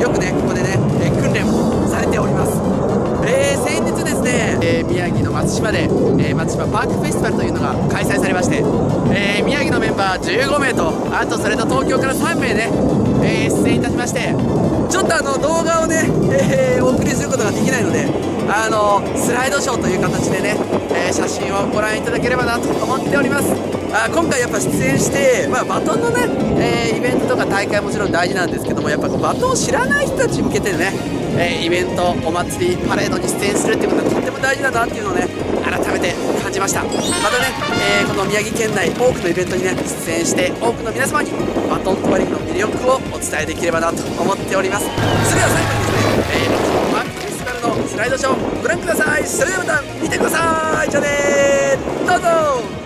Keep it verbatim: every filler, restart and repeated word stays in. よくねここでね、えー、訓練もされております。えー、先日ですね、えー、宮城の松島で、えー、松島パークフェスティバルというのが開催されまして、えー、宮城のメンバーじゅうごめいと、あとそれと東京からさんめいで、えー、出演いたしまして、ちょっとあの動画をね、えー、お送りすることができないので、あのスライドショーという形でね、えー、写真をご覧いただければなと思っております。あ今回やっぱ出演して、まあ、バトンのね、えー、イベントとか大会もちろん大事なんですけども、やっぱこうバトンを知らない人たちに向けてね、えー、イベント、お祭り、パレードに出演するっていうことがとっても大事だなっていうのをね、改めて感じました。またね、えー、この宮城県内多くのイベントにね出演して、多くの皆様にバトントワリングの魅力をお伝えできればなと思っております。それでは最後にですね、えースライドショーご覧ください。それではまた見てください。じゃあねー、どうぞ。